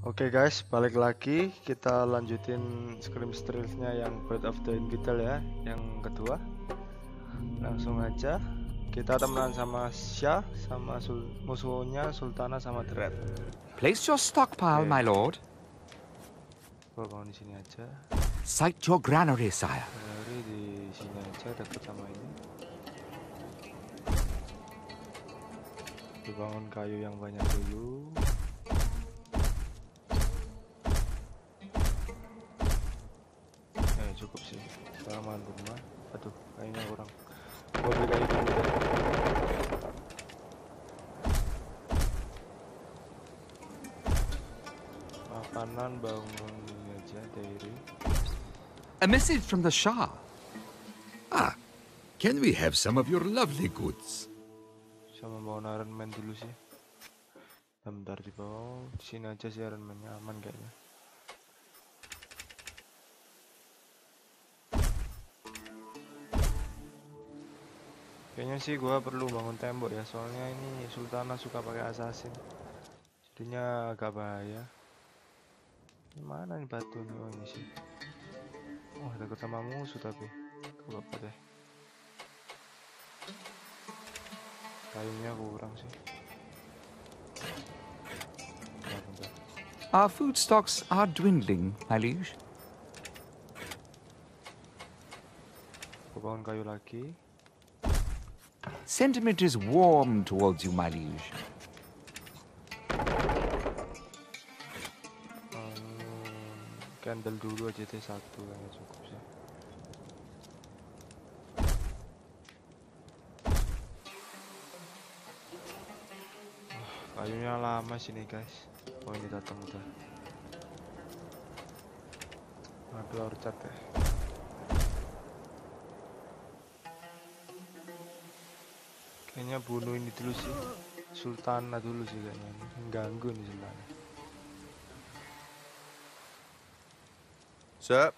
Oke guys, balik lagi kita lanjutin Scrim Strillnya yang Breath of the Infidel ya, yang kedua. Langsung aja kita temenan sama Shah, sama musuhnya Sultana sama Dread. Place your stockpile, my lord. Gua bangun di sini aja. Site your granary, sire. Granary di sini aja, dekat sama ini. Dibangun kayu yang banyak dulu. Cukup sih, kelamaan rumah. Aduh, kayaknya kurang. Gua beli kayu dulu. Makanan bangun ini aja, dairy. A message from the Shah. Ah, can we have some of your lovely goods? Sama bawa Iron Man dulu sih. Bentar di bawah, di sini aja sih Iron Man-nya aman kayaknya. Kayaknya sih gua perlu bangun tembok ya, soalnya ini Sultana suka pakai assassin. Jadinya agak bahaya. Mana nih batu nih, oh ini sih. Oh, ada ketemu musuh tapi. Gak apa deh. Kayunya kurang sih. Our food stocks are dwindling, my liege. Gua bangun kayu lagi. Sentiment is warm towards you, my liege. Candle dulu aja deh, satu kayaknya cukup sih. Kayunya lama sini guys. Oh ini datang udah. Aduh orchard deh. Kayaknya bunuh ini dulu sih, Sultana dulu sih kayaknya, mengganggu nih Sultana. Sir,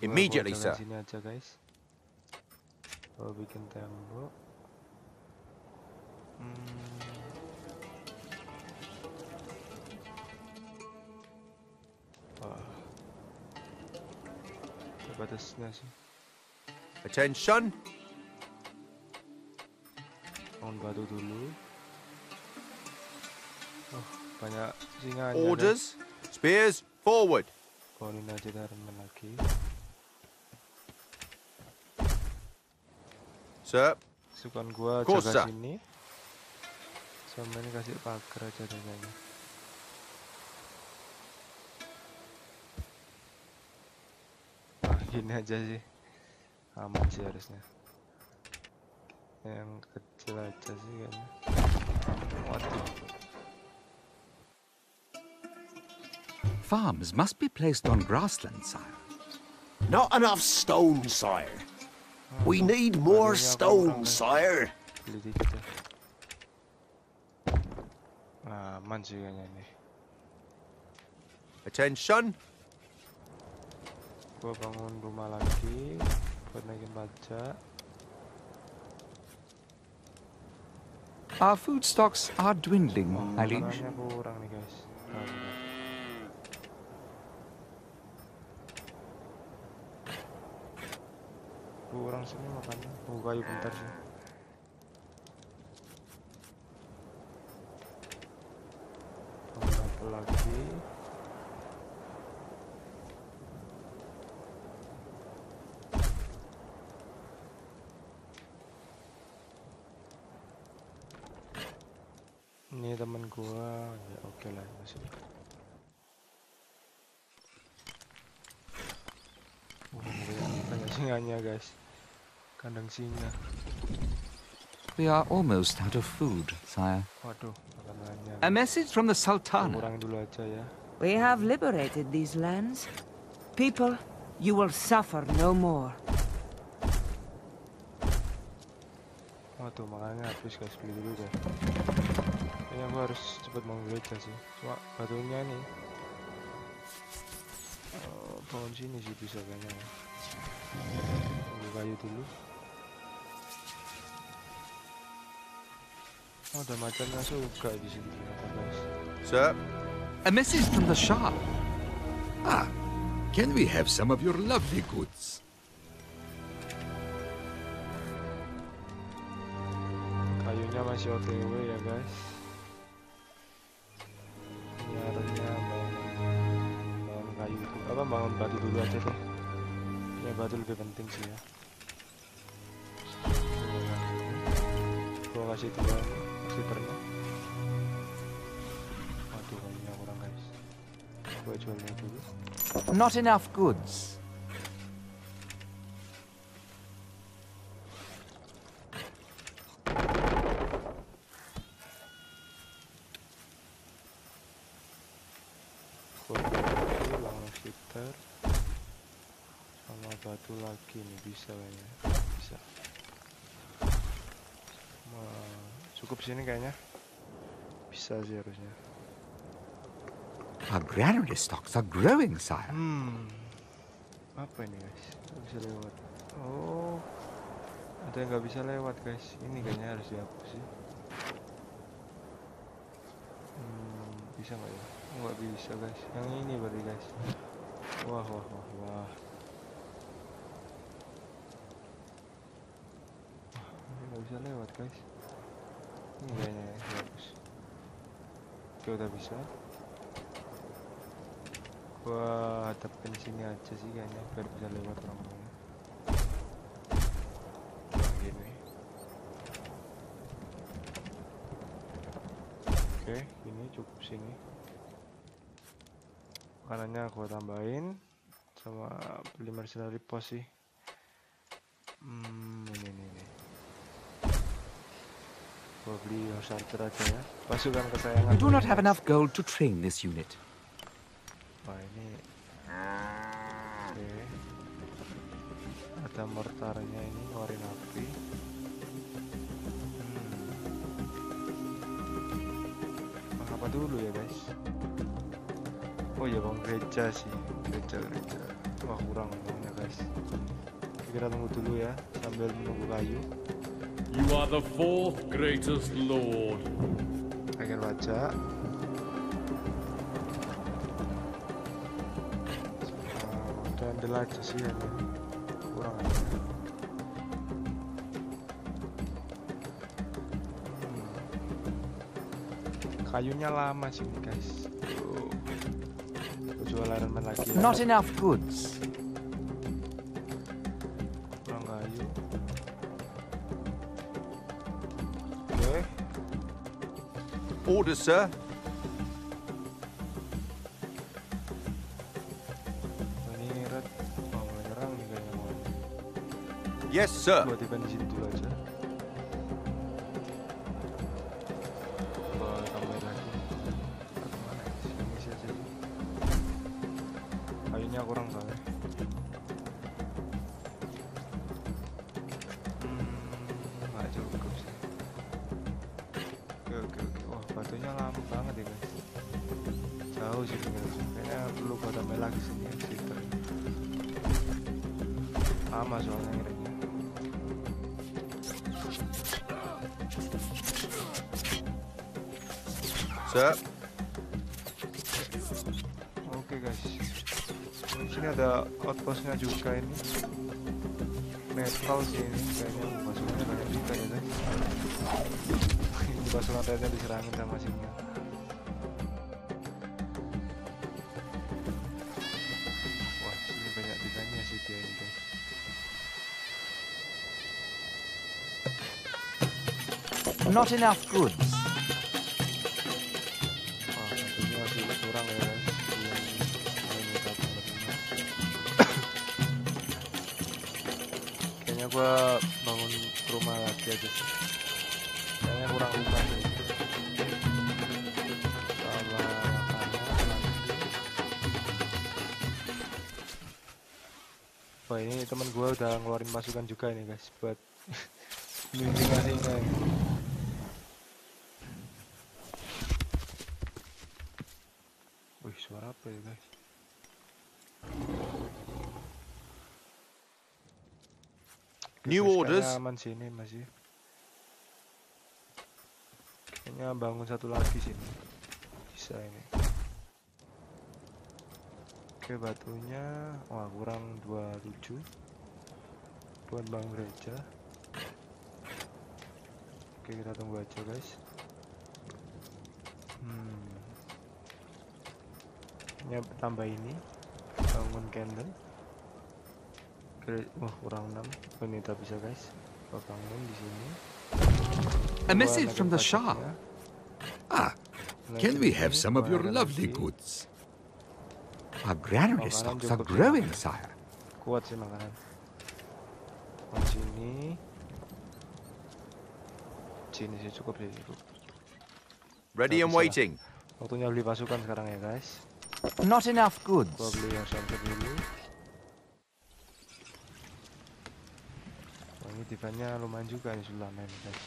immediately sir. Sini aja guys. Kalau bikin tembok. Terbatasnya sih. Attention. Batu dulu. Oh, banyak singa. Orders, spears forward. Bangun aja Darman lagi. Sir, sukan gua jaga sini. Sama ini kasih pagar aja kayaknya. Nah, gini aja sih. Aman sih harusnya. Yang kecil aja sih kayaknya. Waduh. Farms must be placed on grassland, sire. Not enough stone, sire. We need more stone, sire. Nah, aman sih kayaknya nih. Attention. Gua bangun rumah lagi buat naikin pajak. Our food stocks are dwindling, my liege. Kurang sini makannya. Tunggu kayu bentar sih. Tunggu lagi. Ini temen gua, ya oke lah masih. Banyak singanya guys, kandang singa. We are almost out of food, sire. Waduh, makanannya. A message from the Sultana. Kurang dulu aja ya. We have liberated these lands. People, you will suffer no more. Waduh, makanannya habis guys, beli dulu deh. Kayaknya gue harus cepet menggeledah sih. Cuma batunya nih. Bangun sini sih bisa kayaknya. Tunggu kayu dulu. Oh, ada macannya suka di sini. Sir, A message from the Shah. Ah, can we have some of your lovely goods? Kayunya masih OTW ya guys. Biarnya bangun kayu apa bangun batu dulu aja deh. Ya batu lebih penting sih ya. Gua kasih tiga, kasih ternak. Waduh kayunya kurang guys. Gua jualnya dulu. Not enough goods. Ini bisa kayaknya, bisa. Cukup sini kayaknya. Bisa sih harusnya. Our granary stocks are growing, sire. Apa ini guys? Nggak bisa lewat. Oh, ada yang nggak bisa lewat guys. Ini kayaknya harus dihapus sih. Bisa nggak ya? Nggak bisa guys. Yang ini berarti guys. Wah, wah, wah, wah. Bisa lewat guys. Ini kayaknya bagus. Oke udah bisa. Wah, hadapin sini aja sih kayaknya biar bisa lewat orang-orang. Gini. Oke, ini cukup sini. Makanannya aku tambahin sama beli mercenary post sih. Ini. We do not have enough gold to train this unit. Ada mortarnya ini ngeluarin api. Apa dulu ya guys? Oh ya bang gereja sih, gereja. Wah kurang banyak guys. Kita tunggu dulu ya sambil menunggu kayu. You are the fourth greatest lord. I can watch that. I'm delighted to see him. Kayunya lama sih guys. Jualan lagi. Not enough goods. Order, sir. Yes, sir. Sir. Oke guys, di sini ada outpostnya juga ini. Metal sih ini kayaknya pasukannya banyak juga ya guys. Ini pasukan lainnya diserangin sama sini. Wah sini banyak bidangnya sih dia ini guys. Not enough goods. Bangun rumah lagi aja sih. Kayaknya kurang rumah sih. Sama wah ini teman gue udah ngeluarin masukan juga nih guys buat mendingan. Wih suara apa ya guys? New orders. Aman sini masih. Kayaknya bangun satu lagi sini. Bisa ini. Oke, batunya wah kurang 27 buat bang gereja. Oke, kita tunggu aja guys. Ya tambah ini bangun candle. Wah kurang 6. Ini tak bisa guys. Bangun di sini. A message from the Shah. Ah, can we have some of your lovely goods? Our granary stocks are growing, sire. Kuat sih makanan. Sini sih cukup sih. Ready and waiting. Waktunya beli pasukan sekarang ya guys. Not enough goods. Gua beli yang santer dulu. Ini tipannya lumayan juga nih Sultana guys.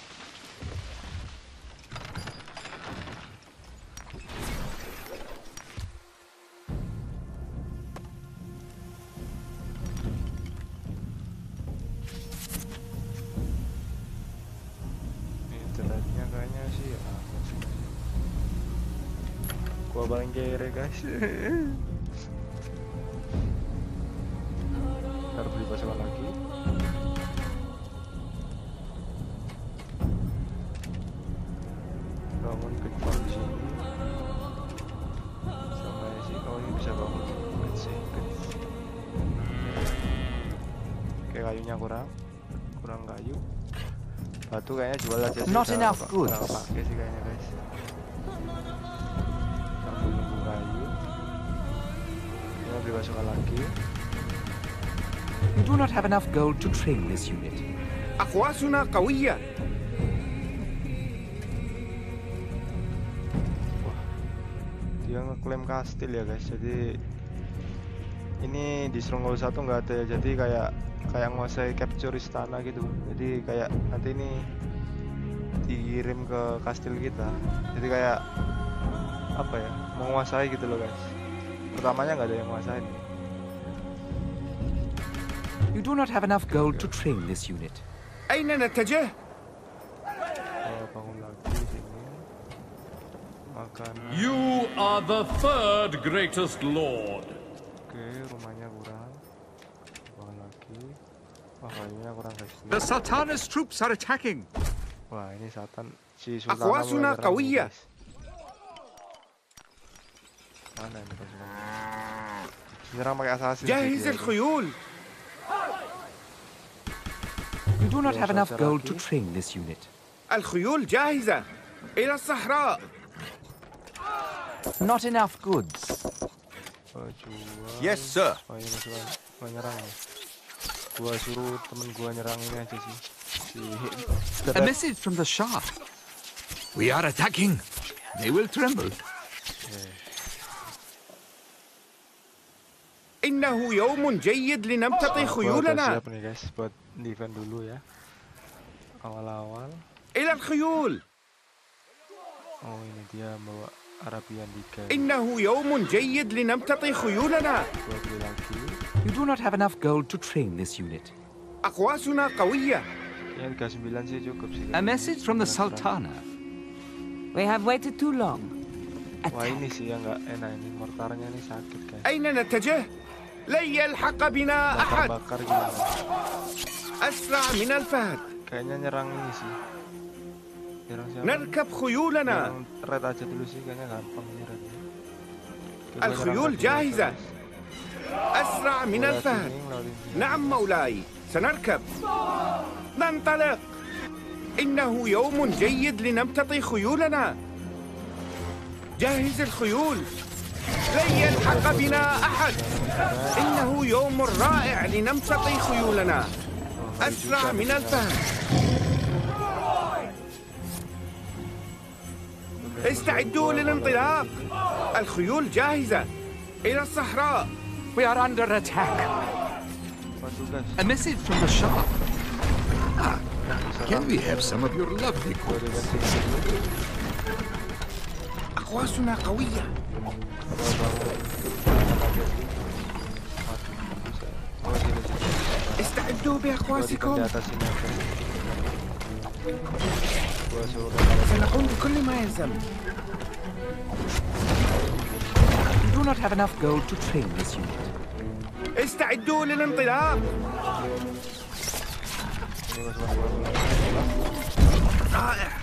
Guys, harus beli pasukan lagi. Bangun kecil di sini, sama sih. Kalau ini bisa bangun kecil, kayak kayunya kurang kayu. Batu kayaknya jual aja. Not enough goods. Pakai sih kayaknya guys. You do not have enough gold to train this unit. أقواسنا قوية. Dia ngeklaim kastil ya guys. Jadi ini di Stronghold 1 nggak ada ya. Jadi kayak nguasai capture istana gitu. Jadi kayak nanti ini dikirim ke kastil kita. Jadi kayak apa ya? Menguasai gitu loh guys. Pertamanya nggak ada yang nguasain. You do not have enough gold to train this unit. Aina nataja. You are the third greatest lord. The Sultana's troops are attacking. Wah, ini Sultan si Sultan. جاهز الخيول. You do not have enough gold to train this unit. الخيول جاهزة إلى الصحراء. Not enough goods. Yes sir. A message from the Shah. We are attacking. They will tremble. إنه يوم جيد لنمتطي خيولنا. إلى الخيول. إنه يوم جيد لنمتطي خيولنا. You do not have enough gold to train this unit. أقواسنا قوية. A message from the Sultana. We have waited too long. أين نتجه؟ لن يلحق بنا أحد. أسرع من الفهد. نركب خيولنا. الخيول جاهزة. أسرع من الفهد. نعم مولاي، سنركب. ننطلق. إنه يوم جيد لنمتطي خيولنا. جهز الخيول. لن يلحق بنا أحد. إنه يوم رائع لنمتطي خيولنا. أسرع من الفهد. استعدوا للانطلاق. الخيول جاهزة. إلى الصحراء. We are under attack. A message from the Shah. Can we have some of your lovely goods? أقواسنا قوية. استعدوا بأقواسكم. سنقوم بكل ما يلزم. You do not not have enough gold to train this unit. استعدوا للانطلاق. رائع.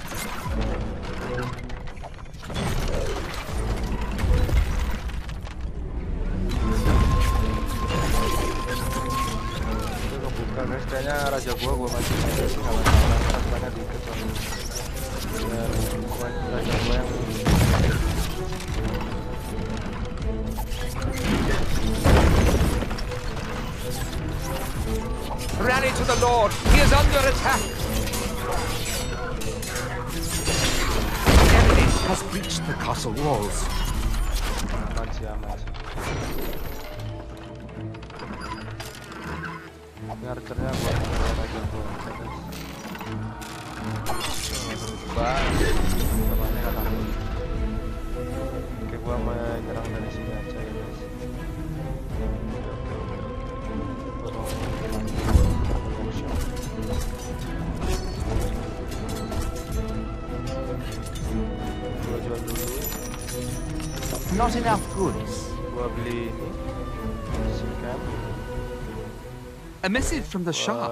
Rally to the Lord! He is under attack! The enemy has breached the castle walls. Oke, gua menyerang dari sini aja ya guys. Gua jual dulu. Not enough goods. Gua beli ini. A message from the Shah.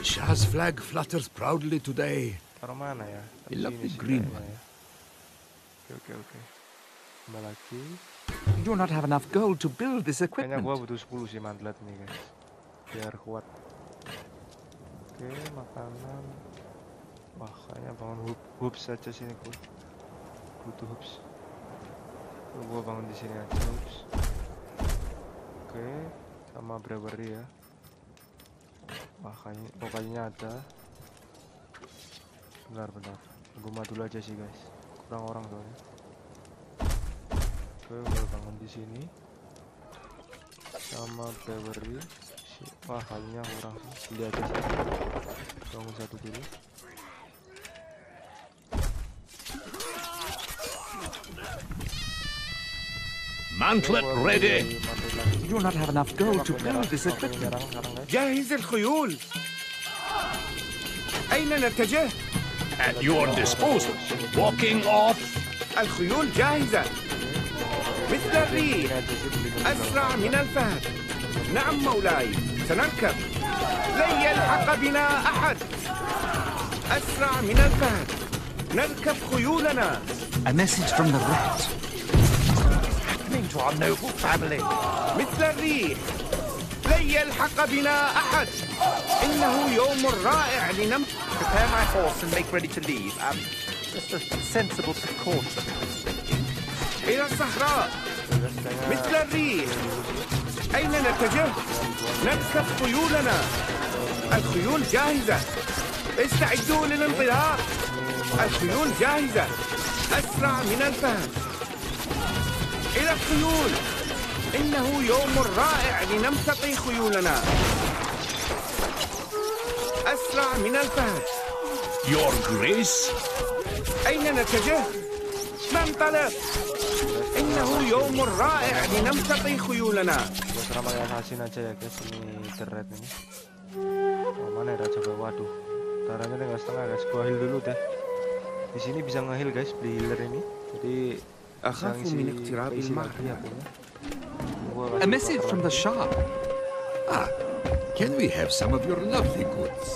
The Shah's flag flutters proudly today. I love the green one. Okay. You do not have enough gold to build this equipment. Kayaknya gua butuh 10 sih mantlet nih guys. Biar kuat. Oke, makanan. Wah, kayaknya bangun hoops aja sini gua. Butuh hoops. Gua bangun di sini aja hoops. Oke, sama brewery ya. Wah, kayaknya pokoknya ada. Benar. Gua madu aja sih guys. Kurang orang soalnya. Oke, udah bangun di sini sama brewery. Wah, halnya kurang sih. Lihat aja sih. Bangun satu dulu. Mantlet ready. You do not have enough gold to build this equipment. جاهز الخيول. أين نتجه؟ At your disposal. Walking off. الخيول جاهزة. مثل الريح. أسرع من الفهد. نعم مولاي. سنركب. لن يلحق بنا أحد. أسرع من الفهد. نركب خيولنا. A message from the rat. Happening to our noble family. مثل الريح. لن يلحق بنا أحد. إنه يوم رائع لنم. Prepare my horse and make ready to leave. Just a sensible precaution. إلى الصحراء. مثل الريح. أين نتجه؟ نركب خيولنا. الخيول جاهزة. استعدوا للانطلاق. الخيول جاهزة. أسرع من الفهد. إلى الخيول. إنه يوم رائع لنمتقي خيولنا. أسرع من الفهد. Your grace. أين نتجه؟ ننطلق. إنه يوم رائع لنمتقي خيولنا. Selama yang hasin aja ya guys, ini keret ini. Mana ada coba, waduh. Darahnya tinggal setengah guys, gua heal dulu deh. Di sini bisa ngeheal guys, beli healer ini. Jadi akan isi lagi apanya. A message from the Shah. Ah, can we have some of your lovely goods?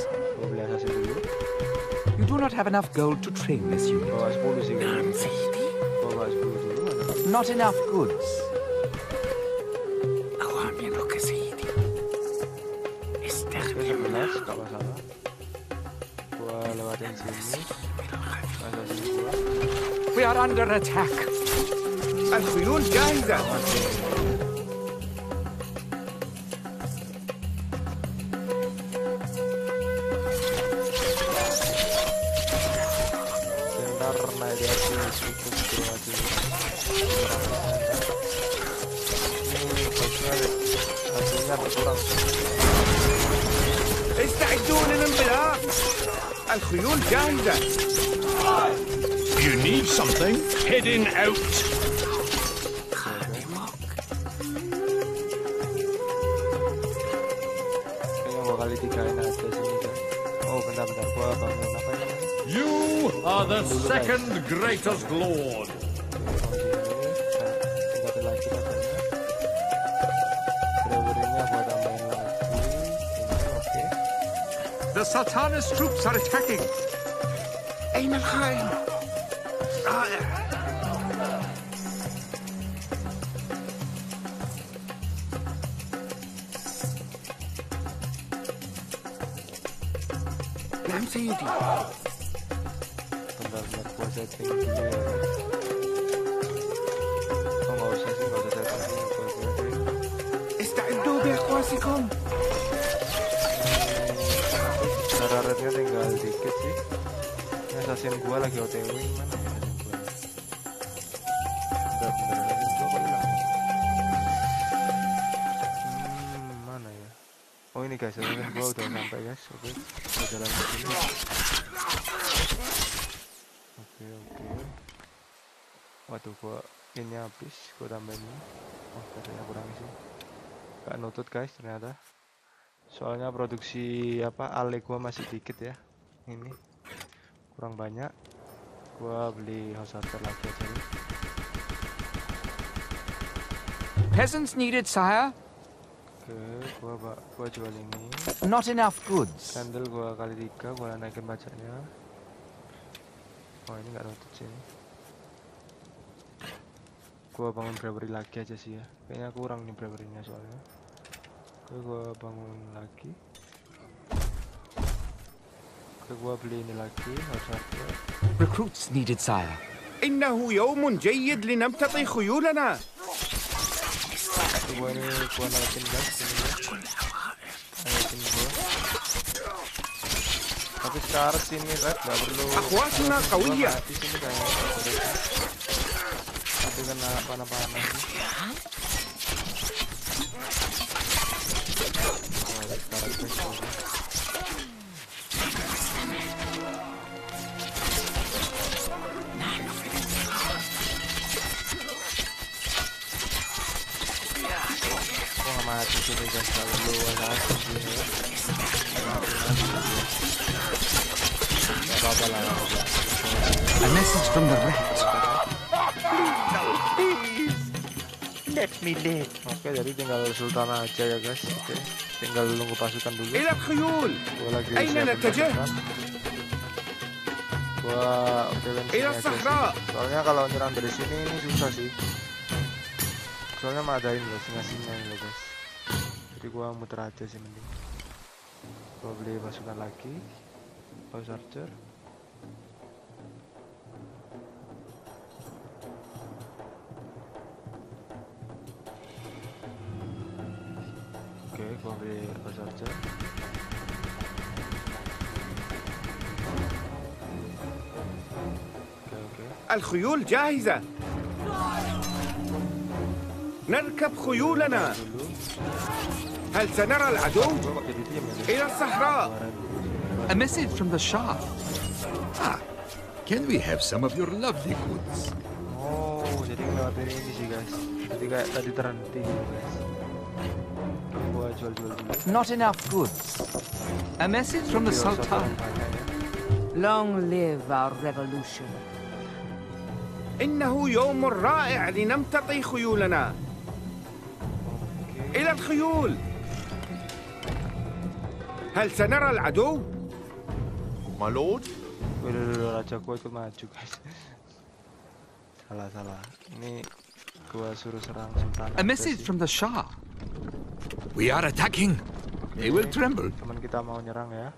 You do not have enough gold to train this unit. Not enough goods. We are under attack. الخيول جاهزة. استعدوا للانطلاق. الخيول جاهزة. You need something? Heading out. You are the second greatest lord. The Sultana's troops are attacking. Einelheim. I'm seeing you. Come. Nararatnya tinggal dikit sih. Assassin gua lagi OTW mana ya? Mana ya? Oh ini guys, gua udah sampai guys. Oke, jalan ke sini. Oke. Waduh, gua ini habis. Gua tambahin. Oh, katanya kurang sih. Gak nutut guys ternyata, soalnya produksi ale gua masih dikit ya, ini kurang banyak. Gua beli house hunter lagi aja nih. Peasants needed, sire. Gua jual ini. Not enough goods. Candle gua kali 3, gua naikin bacanya. Oh ini gak nutut sih. Gua bangun brewery lagi aja sih ya, kayaknya kurang nih brewerynya soalnya. Oke, gua bangun lagi. Oke, gua beli ini lagi. Recruits needed, sire. Innahu yawmun jayyid linamtati khuyulana. Gua ini gua naikin guys ini ya. Naikin gua. Tapi sekarang sini guys nggak perlu. Akhwatna qawiyah. Kena panah-panah. A message from the rat. Let me live. Oke, jadi tinggal Sultana aja ya guys. Oke, tinggal nunggu pasukan dulu. Ila khuyul. Aina natajah? Wah, oke kan. Ila sahra. Soalnya kalau nyerang dari sini ini susah sih. Soalnya madain loh, singa-singa ini guys. Jadi gua muter aja sih mending. Gua beli pasukan lagi. House Archer. Gua beli house archer. الخيول جاهزة. نركب خيولنا. هل سنرى العدو؟ إلى الصحراء. A message from the Shah. Ah, can we have some of your lovely goods? Oh, jadi lewat dari ini sih guys. Jadi kayak tadi terhenti guys. Not enough goods. A message from the Sultan. Long live our revolution. إنه يوم رائع لنمتطي خيولنا. إلى الخيول. هل سنرى العدو؟ My lord. A message from the Shah. We are attacking. They will tremble. Teman kita mau nyerang ya.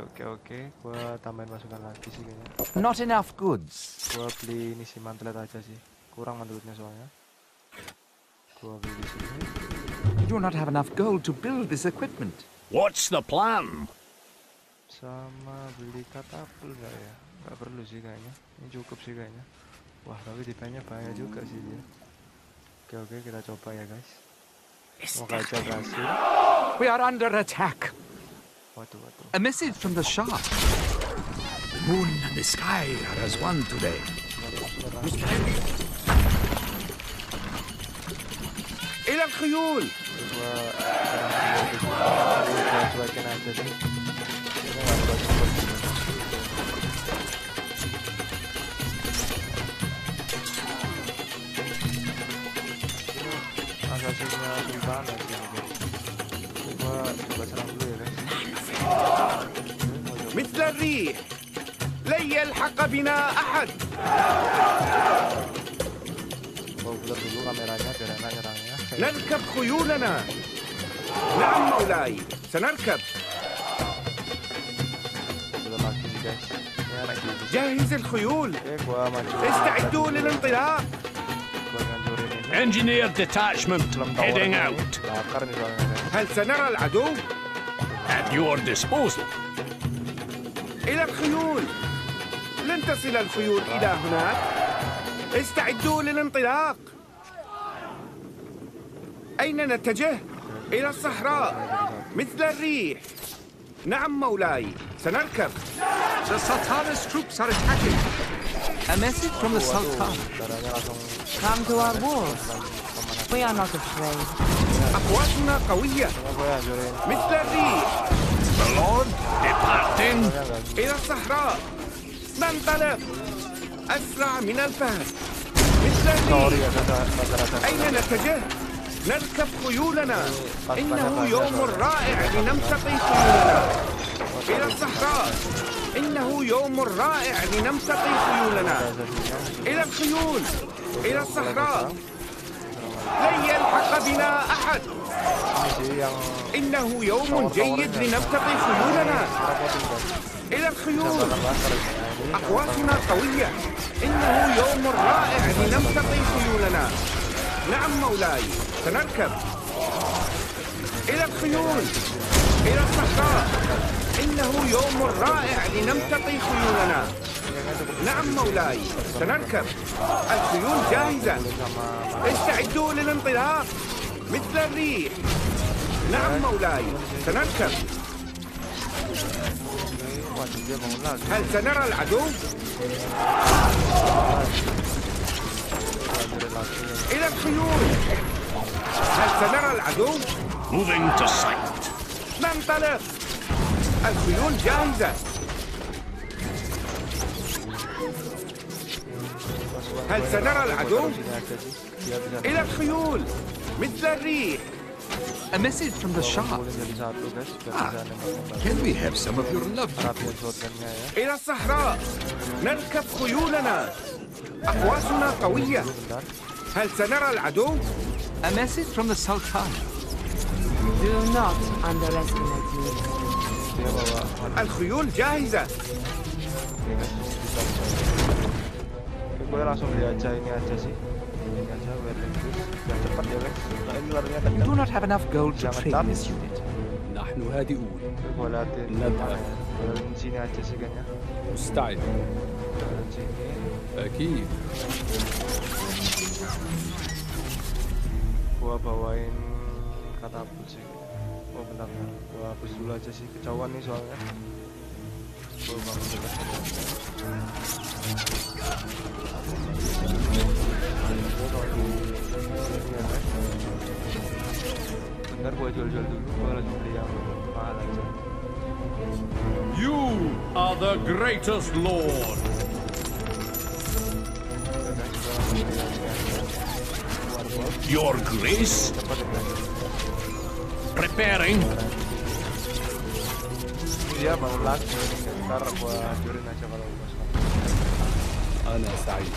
Oke. Gua tambahin masukan lagi sih kayaknya. Not enough goods. Gua beli ini sih mantelet aja sih. Kurang manteletnya soalnya. Gua beli sini. You do not have enough gold to build this equipment. What's the plan? Sama beli katapel enggak ya? Enggak perlu sih kayaknya. Ini cukup sih kayaknya. Wah, tapi tipenya banyak juga sih dia. Oke, kita coba ya guys. We are under attack. A message from the Shah. The moon and the sky are as one today. إلى الخيول. Coba serang dulu ya guys. مثل الريح لن يلحق بنا أحد. نركب خيولنا. نعم مولاي سنركب. جاهز الخيول. استعدوا للانطلاق. Engineer detachment heading out. هل سنرى العدو؟ At your disposal. إلى الخيول. لن تصل الخيول إلى هناك. استعدوا للانطلاق. أين نتجه؟ إلى الصحراء مثل الريح. نعم مولاي سنركب. The Sultana's troops are attacking. A message from the Sultan. Come to our walls. We are not afraid. أقواتنا قوية مثل الريح. The Lord departing. إلى الصحراء ننطلق أسرع من الفهد مثل الريح. أين نتجه؟ نركب خيولنا. إنه يوم رائع لنمتقي خيولنا. إلى الصحراء. إنه يوم رائع لنمتقي خيولنا. إلى الخيول. إلى الصحراء. لن يلحق بنا أحد. إنه يوم جيد لنمتقي خيولنا. إلى الخيول. أقواتنا قوية. إنه يوم رائع لنمتقي خيولنا. نعم مولاي سنركب. إلى الخيول. إلى الصحراء. إنه يوم رائع لنمتقي خيولنا. نعم مولاي سنركب. الخيول جاهزة. استعدوا للانطلاق مثل الريح. نعم مولاي سنركب. هل سنرى العدو؟ إلى الخيول. هل سنرى العدو؟ Moving to sight. ننطلق. الخيول جاهزة. هل سنرى العدو؟ إلى الخيول مثل الريح. A message from the Shah. Can we have some of your love? إلى الصحراء. نركب خيولنا. أقواتنا قوية. هل سنرى العدو؟ A message from the Sultan. Do not underestimate me. الخيول جاهزة. You do not have enough gold to train this unit. نحن هادئون. نبحث. مستعد. أكيد. Gua bawain katapult sih. Oh benar. Gua hapus dulu aja sih, kecauan nih soalnya. Gua bangun dekat sini. Bentar gua jual-jual dulu, gua langsung beli yang mahal aja. You are the greatest lord. Your grace. Preparing. Dia mau langsung ntar gua hancurin aja kalau bos. Ana Said.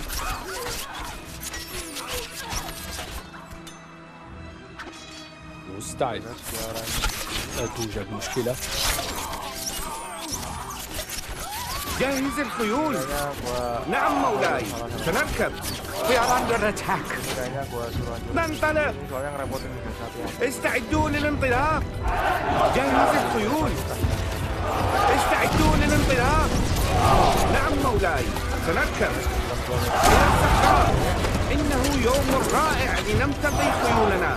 مستعد. لا توجد مشكلة. جاهز الخيول. نعم مولاي سنركب. We are under attack. ننطلق. استعدوا للانطلاق. جاهز الخيول. استعدوا للانطلاق. نعم مولاي سنركب. إلى الصحراء. إنه يوم رائع لنمتقي خيولنا.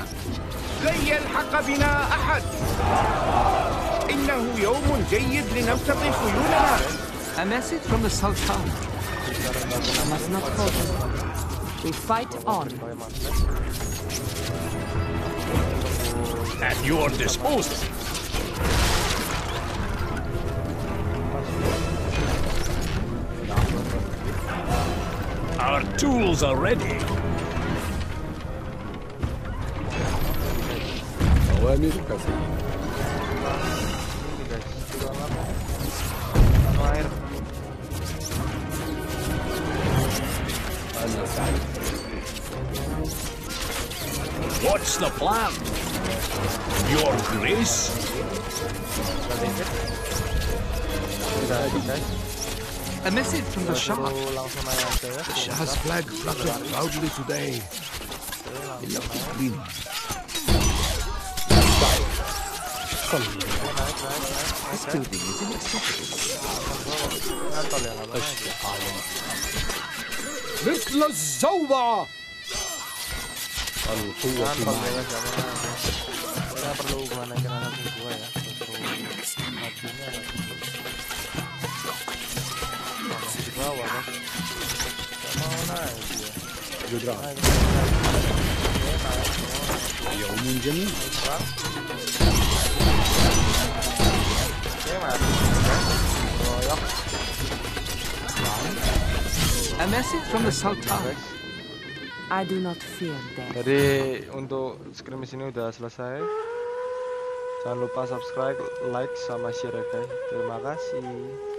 لن يلحق بنا أحد. إنه يوم جيد لنمتقي خيولنا. A message from the Sultan. I must not fall. We fight on. At your disposal. Our tools are ready. What's the plan? Your Grace? A message from the Shah. The Shah's flag fluttered loudly today. He loved his green. This building is inaccessible. مثل الزوبة. يوم جميل. A message from the Sultana. I do not fear death. Jadi untuk scrim ini udah selesai. Jangan lupa subscribe, like, sama share ya guys. Terima kasih.